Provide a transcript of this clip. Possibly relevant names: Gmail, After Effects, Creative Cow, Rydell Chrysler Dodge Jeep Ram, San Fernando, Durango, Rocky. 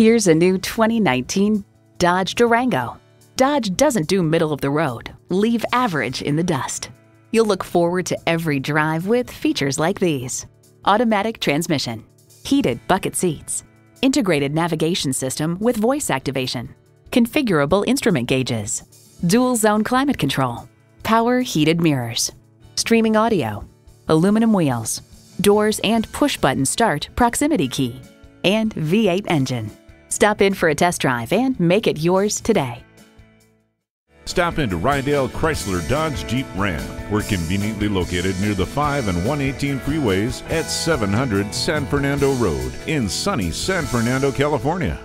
Here's a new 2019 Dodge Durango. Dodge doesn't do middle of the road, leave average in the dust. You'll look forward to every drive with features like these: automatic transmission, heated bucket seats, integrated navigation system with voice activation, configurable instrument gauges, dual zone climate control, power heated mirrors, streaming audio, aluminum wheels, doors and push button start proximity key, and V8 engine. Stop in for a test drive and make it yours today. Stop into Rydell Chrysler Dodge Jeep Ram. We're conveniently located near the 5 and 118 freeways at 700 San Fernando Road in sunny San Fernando, California.